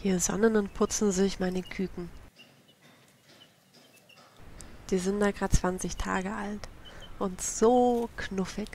Hier sonnen und putzen sich meine Küken. Die sind da gerade 20 Tage alt und so knuffig.